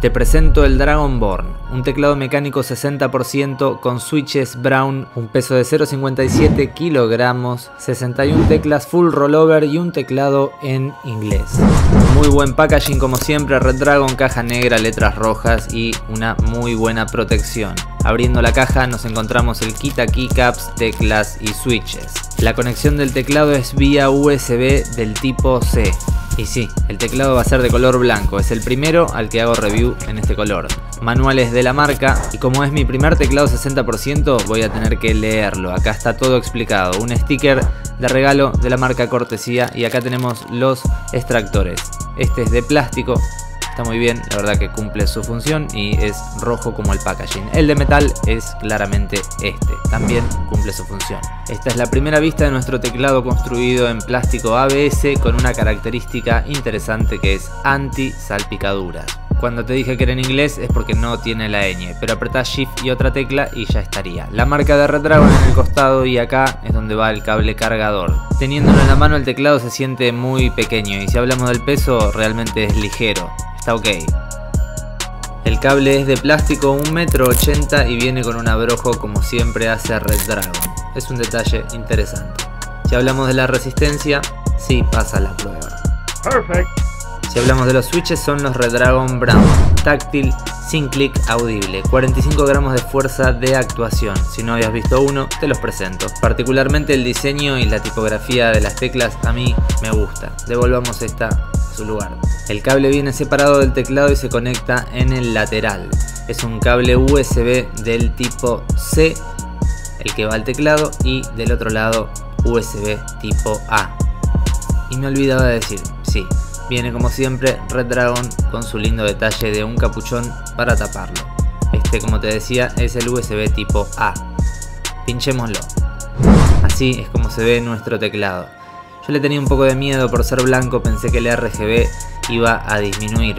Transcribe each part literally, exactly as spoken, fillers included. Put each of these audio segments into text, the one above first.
Te presento el Dragonborn, un teclado mecánico sesenta por ciento con switches Brown, un peso de cero coma cincuenta y siete kilogramos, sesenta y una teclas full rollover y un teclado en inglés. Muy buen packaging como siempre, Redragon, caja negra, letras rojas y una muy buena protección. Abriendo la caja nos encontramos el kit a keycaps, teclas y switches. La conexión del teclado es vía U S B del tipo C. Y sí, el teclado va a ser de color blanco, es el primero al que hago review en este color. Manuales de la marca, y como es mi primer teclado sesenta por ciento voy a tener que leerlo, acá está todo explicado. Un sticker de regalo de la marca cortesía y acá tenemos los extractores. Este es de plástico, está muy bien, la verdad que cumple su función y es rojo como el packaging. El de metal es claramente este, también cumple su función. Esta es la primera vista de nuestro teclado construido en plástico A B S con una característica interesante que es anti salpicaduras. Cuando te dije que era en inglés es porque no tiene la ñ, pero apretás Shift y otra tecla y ya estaría. La marca de Redragon en el costado y acá es donde va el cable cargador. Teniéndolo en la mano el teclado se siente muy pequeño y si hablamos del peso realmente es ligero, está ok. El cable es de plástico un metro ochenta y viene con un abrojo como siempre hace Redragon, es un detalle interesante. Si hablamos de la resistencia, sí pasa la prueba. Perfecto. Si hablamos de los switches son los Redragon Brown, táctil, sin clic, audible, cuarenta y cinco gramos de fuerza de actuación, si no habías visto uno te los presento. Particularmente el diseño y la tipografía de las teclas a mí me gusta, devolvamos esta a su lugar. El cable viene separado del teclado y se conecta en el lateral, es un cable U S B del tipo C, el que va al teclado, y del otro lado U S B tipo A. Y me olvidaba de decir, sí. Viene como siempre Redragon con su lindo detalle de un capuchón para taparlo. Este, como te decía, es el U S B tipo A. Pinchémoslo. Así es como se ve nuestro teclado. Yo le tenía un poco de miedo por ser blanco, pensé que el R G B iba a disminuir.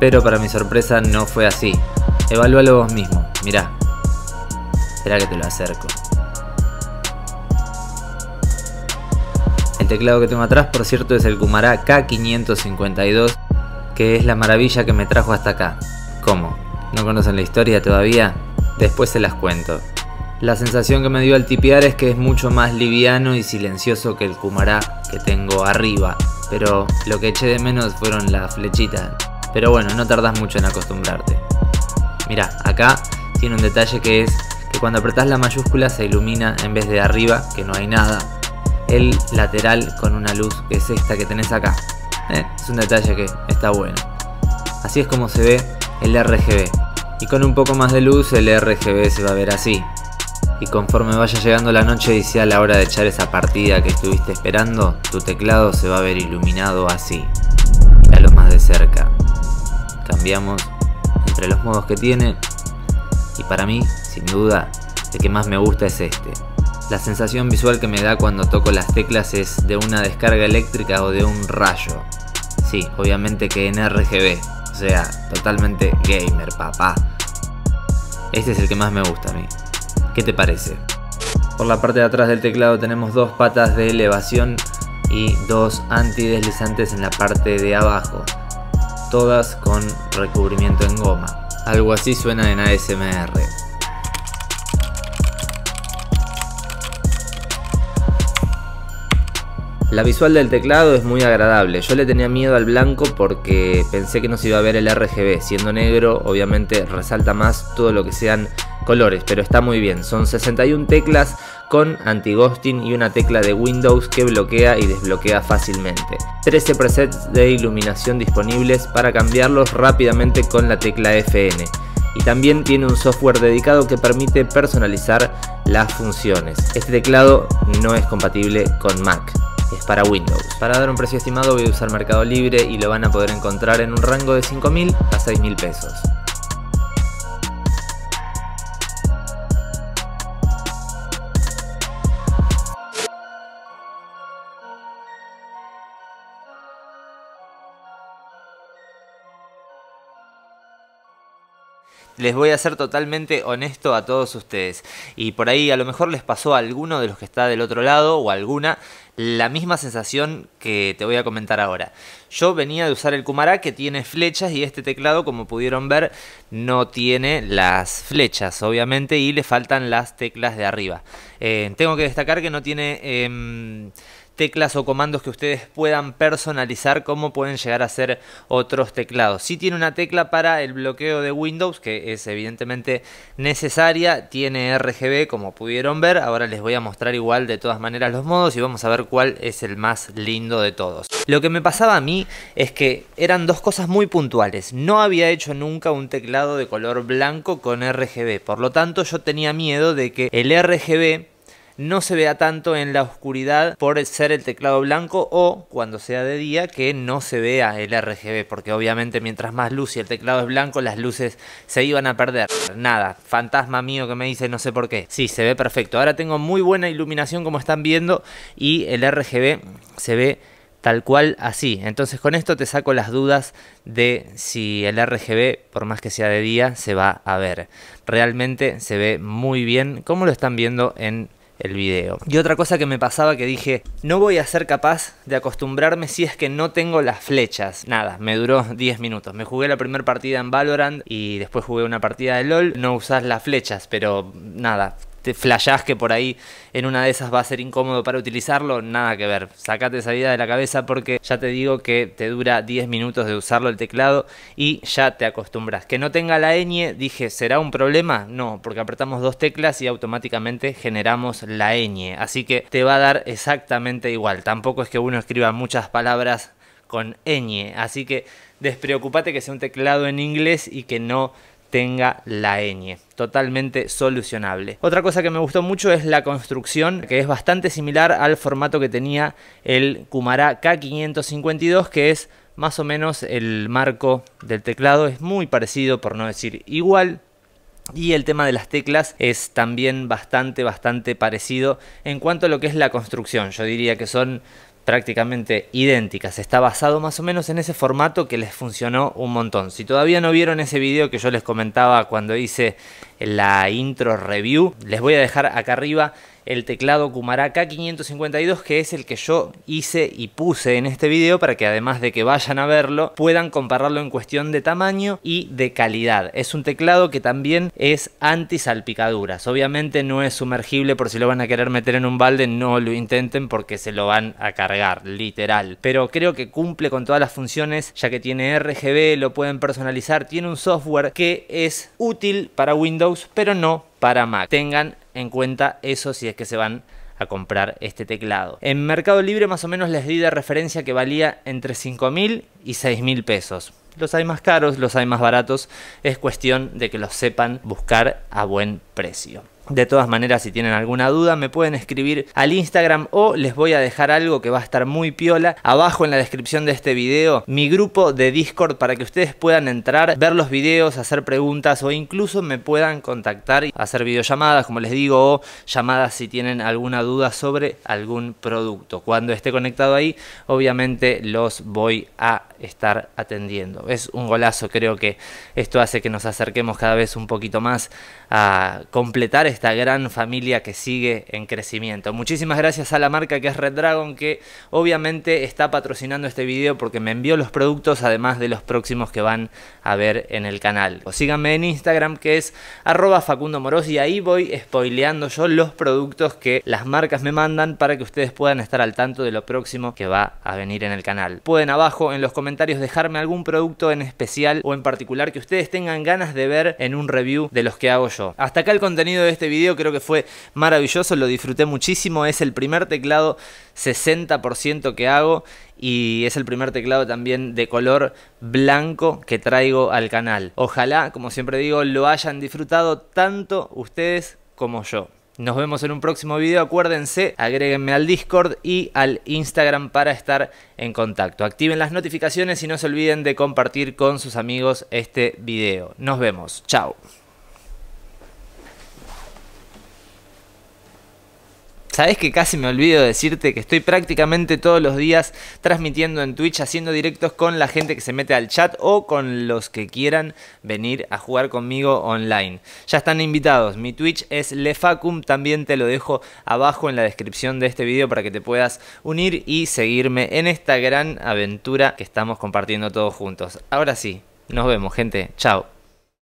Pero para mi sorpresa no fue así. Evalúalo vos mismo, mirá. Esperá que te lo acerco. El teclado que tengo atrás, por cierto, es el Kumara K quinientos cincuenta y dos, que es la maravilla que me trajo hasta acá. ¿Cómo? ¿No conocen la historia todavía? Después se las cuento. La sensación que me dio al tipear es que es mucho más liviano y silencioso que el Kumara que tengo arriba, pero lo que eché de menos fueron las flechitas. Pero bueno, no tardás mucho en acostumbrarte. Mirá, acá tiene un detalle que es que cuando apretás la mayúscula se ilumina en vez de arriba, que no hay nada. El lateral con una luz que es esta que tenés acá, eh, es un detalle que está bueno. Así es como se ve el R G B, y con un poco más de luz el R G B se va a ver así, y conforme vaya llegando la noche y sea la hora de echar esa partida que estuviste esperando, tu teclado se va a ver iluminado así. Míralo más de cerca, cambiamos entre los modos que tiene, y para mí, sin duda, el que más me gusta es este. La sensación visual que me da cuando toco las teclas es de una descarga eléctrica o de un rayo. Sí, obviamente que en R G B, o sea, totalmente gamer, papá. Este es el que más me gusta a mí. ¿Qué te parece? Por la parte de atrás del teclado tenemos dos patas de elevación y dos antideslizantes en la parte de abajo, todas con recubrimiento en goma. Algo así suena en A S M R. La visual del teclado es muy agradable, yo le tenía miedo al blanco porque pensé que no se iba a ver el R G B, siendo negro obviamente resalta más todo lo que sean colores, pero está muy bien, son sesenta y una teclas con anti-ghosting y una tecla de Windows que bloquea y desbloquea fácilmente. trece presets de iluminación disponibles para cambiarlos rápidamente con la tecla F N. Y también tiene un software dedicado que permite personalizar las funciones. Este teclado no es compatible con Mac. Es para Windows. Para dar un precio estimado voy a usar Mercado Libre y lo van a poder encontrar en un rango de cinco mil a seis mil pesos. Les voy a ser totalmente honesto a todos ustedes. Y por ahí a lo mejor les pasó a alguno de los que está del otro lado o alguna la misma sensación que te voy a comentar ahora. Yo venía de usar el Kumara que tiene flechas y este teclado, como pudieron ver, no tiene las flechas, obviamente, y le faltan las teclas de arriba. Eh, tengo que destacar que no tiene... Eh, teclas o comandos que ustedes puedan personalizar como pueden llegar a ser otros teclados. Sí tiene una tecla para el bloqueo de Windows, que es evidentemente necesaria. Tiene R G B, como pudieron ver. Ahora les voy a mostrar igual de todas maneras los modos y vamos a ver cuál es el más lindo de todos. Lo que me pasaba a mí es que eran dos cosas muy puntuales. No había hecho nunca un teclado de color blanco con R G B. Por lo tanto, yo tenía miedo de que el R G B no se vea tanto en la oscuridad por ser el teclado blanco, o cuando sea de día que no se vea el R G B, porque obviamente mientras más luz y el teclado es blanco, las luces se iban a perder. Nada, fantasma mío que me dice no sé por qué. Sí, se ve perfecto. Ahora tengo muy buena iluminación, como están viendo, y el R G B se ve tal cual así. Entonces con esto te saco las dudas de si el R G B, por más que sea de día, se va a ver. Realmente se ve muy bien, como lo están viendo en el video. Y otra cosa que me pasaba que dije, no voy a ser capaz de acostumbrarme si es que no tengo las flechas. Nada, me duró diez minutos. Me jugué la primera partida en Valorant y después jugué una partida de LOL. No usás las flechas, pero nada, te flashás que por ahí en una de esas va a ser incómodo para utilizarlo. Nada que ver, sacate esa idea de la cabeza, porque ya te digo que te dura diez minutos de usarlo el teclado y ya te acostumbras. Que no tenga la ñ, dije, ¿será un problema? No, porque apretamos dos teclas y automáticamente generamos la ñ, así que te va a dar exactamente igual. Tampoco es que uno escriba muchas palabras con ñ, así que despreocupate que sea un teclado en inglés y que no tenga la ñ. Totalmente solucionable. Otra cosa que me gustó mucho es la construcción, que es bastante similar al formato que tenía el Kumara K quinientos cincuenta y dos, que es más o menos el marco del teclado. Es muy parecido, por no decir igual. Y el tema de las teclas es también bastante, bastante parecido en cuanto a lo que es la construcción. Yo diría que son prácticamente idénticas. Está basado más o menos en ese formato que les funcionó un montón. Si todavía no vieron ese video que yo les comentaba cuando hice la intro review, les voy a dejar acá arriba el teclado Kumara K quinientos cincuenta y dos, que es el que yo hice y puse en este video, para que además de que vayan a verlo, puedan compararlo en cuestión de tamaño y de calidad. Es un teclado que también es anti salpicaduras. Obviamente no es sumergible, por si lo van a querer meter en un balde, no lo intenten porque se lo van a cargar, literal. Pero creo que cumple con todas las funciones, ya que tiene R G B, lo pueden personalizar, tiene un software que es útil para Windows, pero no para Mac. Tengan en cuenta eso si es que se van a comprar este teclado. En Mercado Libre más o menos les di de referencia que valía entre cinco mil y seis mil pesos. Los hay más caros, los hay más baratos. Es cuestión de que los sepan buscar a buen precio. De todas maneras, si tienen alguna duda, me pueden escribir al Instagram o les voy a dejar algo que va a estar muy piola abajo en la descripción de este video. Mi grupo de Discord, para que ustedes puedan entrar, ver los videos, hacer preguntas o incluso me puedan contactar y hacer videollamadas, como les digo, o llamadas si tienen alguna duda sobre algún producto. Cuando esté conectado ahí, obviamente los voy a estar atendiendo. Es un golazo, creo que esto hace que nos acerquemos cada vez un poquito más a completar esta gran familia que sigue en crecimiento. Muchísimas gracias a la marca que es Redragon, que obviamente está patrocinando este video porque me envió los productos, además de los próximos que van a ver en el canal. O síganme en Instagram, que es arroba Facundo Moros, y ahí voy spoileando yo los productos que las marcas me mandan para que ustedes puedan estar al tanto de lo próximo que va a venir en el canal. Pueden abajo en los comentarios dejarme algún producto en especial o en particular que ustedes tengan ganas de ver en un review de los que hago yo. Hasta acá el contenido de este video, creo que fue maravilloso, lo disfruté muchísimo. Es el primer teclado sesenta por ciento que hago y es el primer teclado también de color blanco que traigo al canal. Ojalá, como siempre digo, lo hayan disfrutado tanto ustedes como yo. Nos vemos en un próximo video. Acuérdense, agréguenme al Discord y al Instagram para estar en contacto. Activen las notificaciones y no se olviden de compartir con sus amigos este video. Nos vemos, chao. Sabés que casi me olvido decirte que estoy prácticamente todos los días transmitiendo en Twitch, haciendo directos con la gente que se mete al chat o con los que quieran venir a jugar conmigo online. Ya están invitados. Mi Twitch es Lefacum, también te lo dejo abajo en la descripción de este video para que te puedas unir y seguirme en esta gran aventura que estamos compartiendo todos juntos. Ahora sí, nos vemos, gente. Chao.